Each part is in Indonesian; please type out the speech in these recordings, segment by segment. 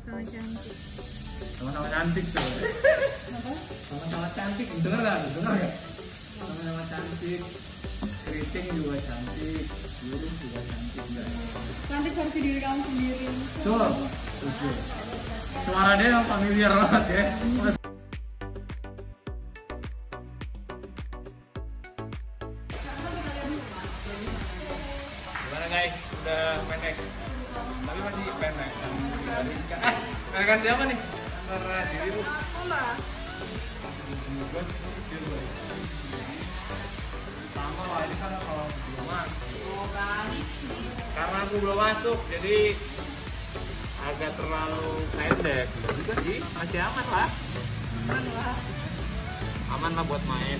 sama-sama cantik. Sama-sama cantik tuh. Apa? Sama-sama cantik, dengar lah, dengar ya. Sama-sama cantik. Keriting juga cantik, burung juga cantik, enggak. Cantik versi diri kamu sendiri. Betul. Betul. Suara dia yang familiar banget ya. Gimana guys, udah pendek. Tapi masih pendek. Pendekan siapa nih? Antara diri lu. Sama lah, ini karena kalau belum masuk. Karena aku belum masuk, jadi agak terlalu pendek juga sih, masih aman lah. Aman lah buat main.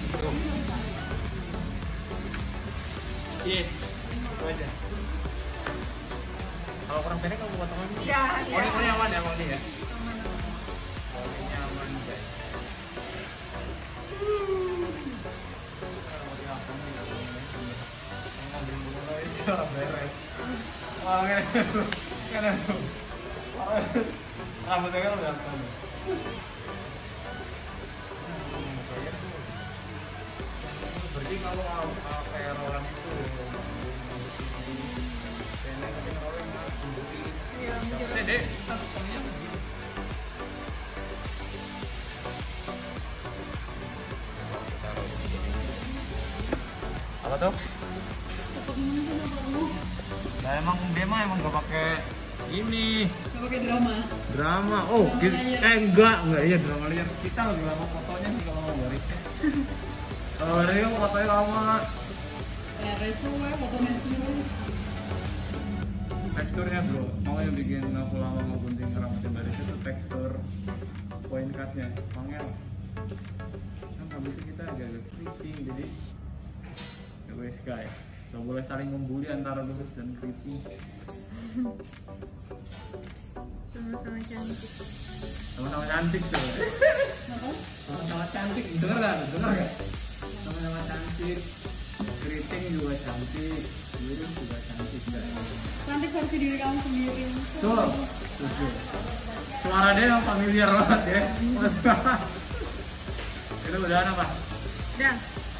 Iya, itu aja. Kalau kurang pendek kamu buat teman? Iya. Poni aman ya, poni ya. Poninya aman guys. Rambutnya udah keren. Berarti kalau kayak orang itu pengen orang harus bukti. Iya, deh. Apa tuh? Nah, emang gak pakai ini. Gak pakai drama. Drama. Oh, drama enggak ya drama liar. Kita lebih lama fotonya sih kalau mau garis. Kalau garis fotonya lama. Ya, resume, fotonya semua. Teksturnya bro, mau yang bikin aku lama ngegunting rambutnya baris itu tekstur point cutnya, panggil. Kan habis itu kita agak keriting, jadi ya guys guys. Gak boleh saling membuli antara lurus dan keriting. Sama-sama cantik. Sama-sama cantik tuh. Sama-sama cantik, dengar gak? Dengar gak? Sama-sama cantik. Keriting juga cantik. Burung juga cantik guys. Cantik versi diri kamu sendiri. Betul. Suara dia yang familiar banget ya. Kita udahan apa? Udah.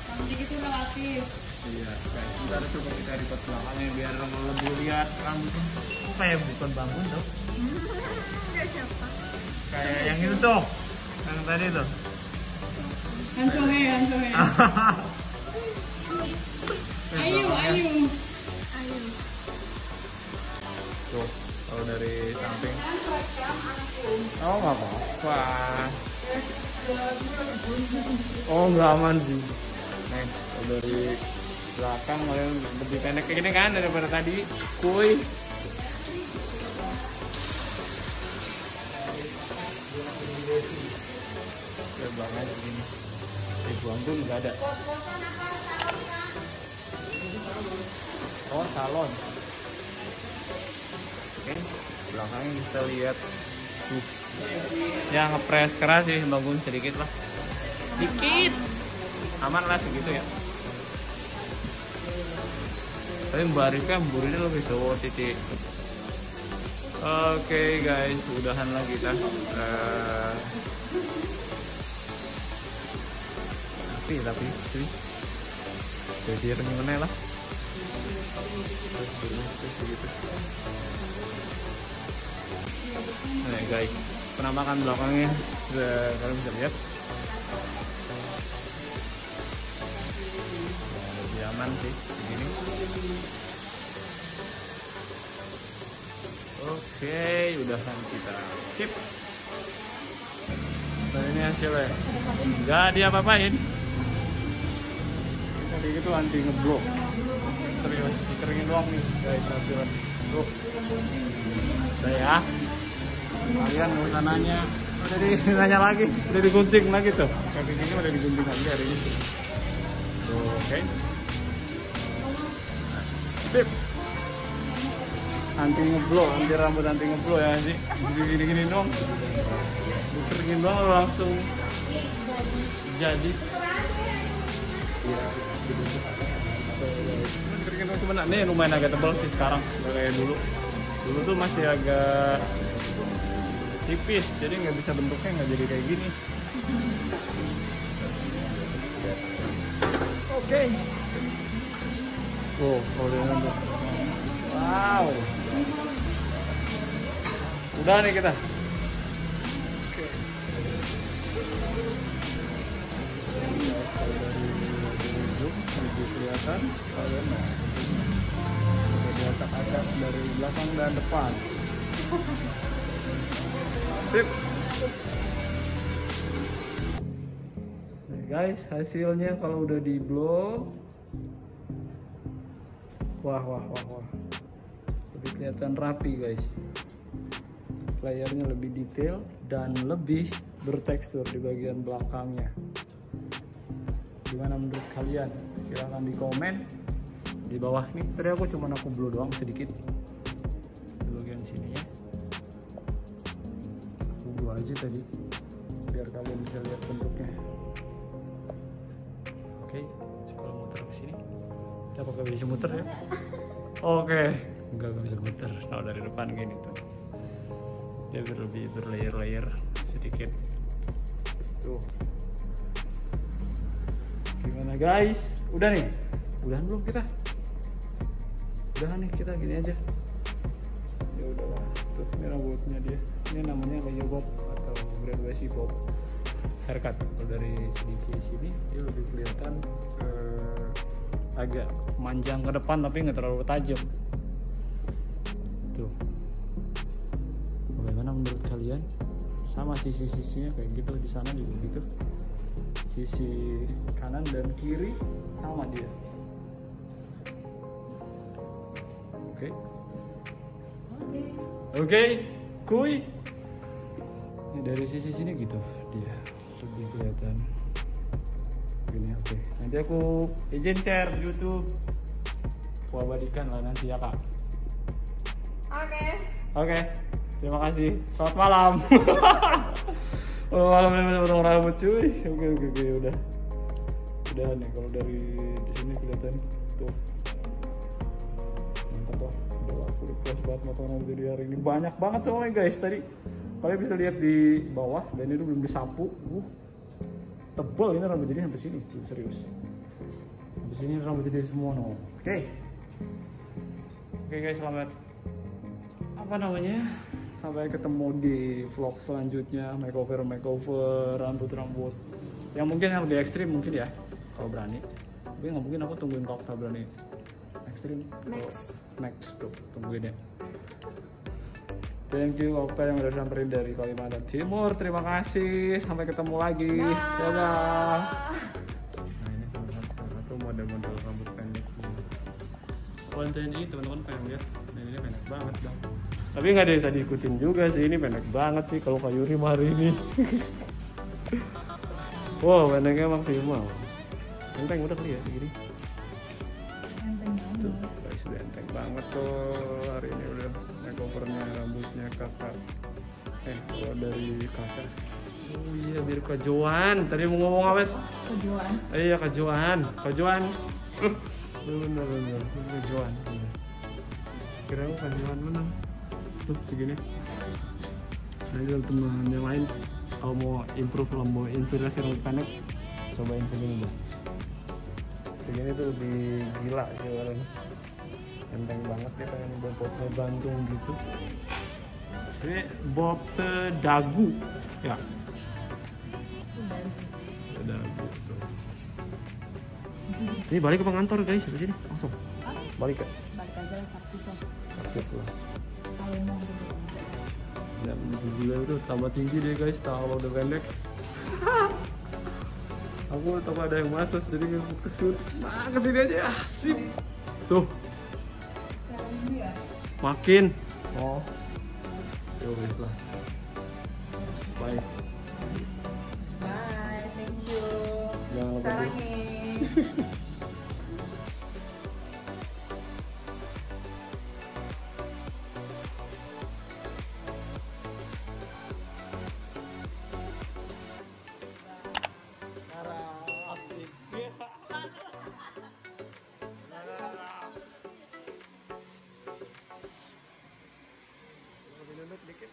Kamu dikit udah aktif. Iya, guys. Kita harus coba kita lipat belakangnya biar kamu lebih lihat rambutnya. Kok kayak bukan bangun tuh? Enggak siapa. Kayak yang itu tuh, yang tadi tuh. Hansoe. Ayu. Tuh, kalau dari samping. Oh, nggak apa-apa. Oh, nggak aman sih. Nih, kalau dari belakang kalian lebih pendek kayak gini kan daripada tadi, kuy. Terbang aja gini. Terbang tuh nggak ada. Oh salon. Oke, belakangnya kita lihat. Ya ngepres keras sih, bangun sedikit lah. Dikit. Aman lah segitu ya. Tapi barisnya burungnya lebih jauh titik. Oke guys, udahan lah kita. Tapi jadi renungannya lah. Nah guys, penampakan belakangnya kalian bisa lihat. Aman sih begini. Oke, udahan kita. Sip. Ini hasil ya. Enggak diapa-apain. Tadi itu anti ngeblok. Serius, dikeringin doang nih guys hasilnya. Tuh. Saya kalian mau nanya. Udah ditanya lagi, udah digunting lagi tuh. Kakinya udah digunting lagi hari ini. Tuh, oke. Sip. Anti ngeblow, anti rambut anti ngeblow ya sih. Gini-gini dong. Dikeringin doang langsung jadi. Iya. Dikeringin doang cuma nih lumayan agak tebal sih sekarang. Gak kayak dulu. Dulu tuh masih agak tipis, jadi nggak bisa bentuknya, nggak jadi kayak gini. Oke. Tuh, kalau tuh. Wow. Udah nih kita. Oke. Dari kelihatan, diangkat-angkat dari belakang dan depan. Sip. Nah guys, hasilnya kalau udah di blow, wah, lebih kelihatan rapi guys. Layarnya lebih detail dan lebih bertekstur di bagian belakangnya. Gimana menurut kalian? Silahkan di komen di bawah. Nih tadi aku blow doang sedikit di bagian sini ya, aku blow aja tadi biar kalian bisa lihat bentuknya. Oke, kalau muter ke sini kita pakai bisa muter ya. Oke, nggak bisa muter. Nah dari depan gini tuh dia lebih berlayer-layer sedikit tuh. Gimana guys? Udah nih? Udahan belum kita? Udahan nih kita, gini aja. Ya udahlah. Tuh, ini rambutnya dia. Ini namanya layer bob atau graduasi bob haircut. Kalau dari sini ke sini dia lebih kelihatan agak manjang ke depan tapi nggak terlalu tajam. Tuh. Bagaimana menurut kalian? Sama sisi-sisinya kayak gitu, di sana juga gitu. Sisi kanan dan kiri sama dia. Oke, kuy. Ini dari sisi sini gitu dia lebih kelihatan. Gini oke. Nanti aku izin share YouTube. Wabadikan lah nanti ya kak. Oke. Terima kasih. Selamat malam. Oh, alhamdulillah potong rambut cuy. Oke, udah nih kalau dari di sini kelihatan tuh mantap lah. Udah aku puas banget potong rambut jadi hari ini, banyak banget soalnya guys. Tadi kalian bisa lihat di bawah dan itu belum disapu. Tebel ini rambut jadi sampai sini tuh, serius. Sampai sini rambut jadi semua no. Oke guys, selamat sampai ketemu di vlog selanjutnya, makeover rambut yang mungkin yang lebih ekstrim mungkin ya kalau berani. Tapi nggak mungkin, aku tungguin kalau kita berani ekstrim next tuh, tungguin ya. Thank you Okta yang udah samperin dari Kalimantan Timur, terima kasih, sampai ketemu lagi. Dadah. Nah ini teman-teman, salah satu model-model rambut pendek konten ini teman-teman pengen lihat. Nah, ini pendek banget bang, tapi nggak bisa diikutin juga sih, ini pendek banget sih kalau Kak Yuri hari ini. Wow, pendeknya maksimal. Enteng udah kali ya segini. Tuh, guys, udah enteng banget tuh hari ini, udah makeovernya rambutnya kakak. Kalau dari kaca. Oh iya, biar Kak Joan. Tadi mau ngomong apa? Kak Joan. Iya Kak Joan. Kak Joan. Bener. Kak Joan. Kira aku Kak Joan menang. Segini. Nah kalau teman yang lain kalau mau improve, kalau mau inspirasi rambut pendek, cobain segini deh. Segini tuh lebih gila sih orang. Enteng banget ya, pengen buat foto Bandung gitu. Ini bob sedagu ya. Sedagu tuh. Ini balik ke kantor guys, begini langsung. Balik ya. Balik aja kartus lah. Kartus lah. Ya, gila itu tambah tinggi deh guys, kalau udah pendek. Aku takut ada yang masuk jadi nggak kesut. Nah kesini aja asik. Tuh. Makin. Oh. Yo guys lah. Bye. Bye, thank you. Sarangin. Dikit.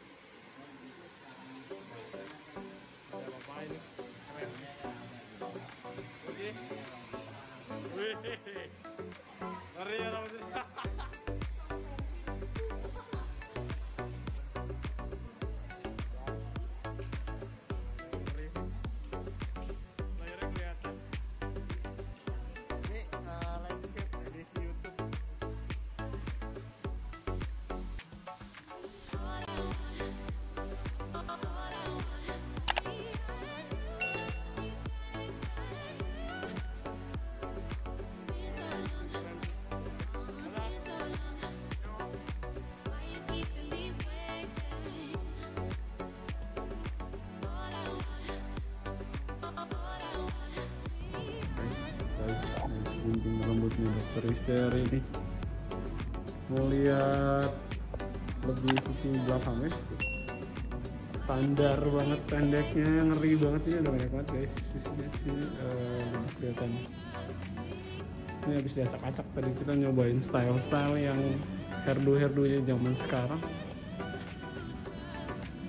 rambutnya Dr. Isher ini. Mau lihat lebih sisi belakangnya, standar banget pendeknya, ngeri banget. Ini udah banyak banget guys sisinya sini, kelihatannya ini habis diacak-acak. Tadi kita nyobain style-style yang hairdo-hairdonya zaman sekarang.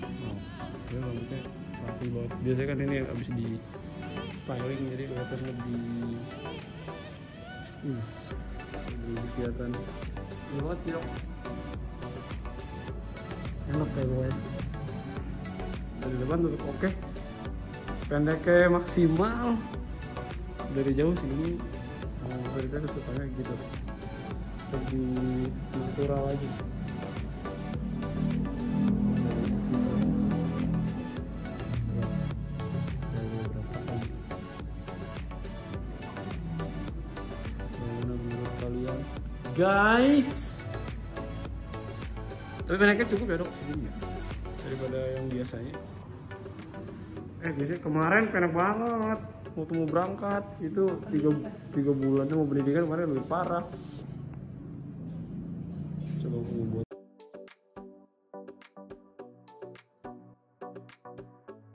Oh, dia rambutnya rapi banget. Biasanya kan ini habis di styling jadi kelihatan lebih kelihatan banget sih, enak kayak gue. Dari depan tetap oke, pendeknya maksimal. Dari jauh sih ini berikan sukanya gitu, lebih natural lagi. Guys, tapi pendeknya cukup ya dok segini ya, daripada yang biasanya. Biasanya kemarin pendek banget, waktu mau berangkat itu 3 bulan mau pendidikan kemarin lebih parah.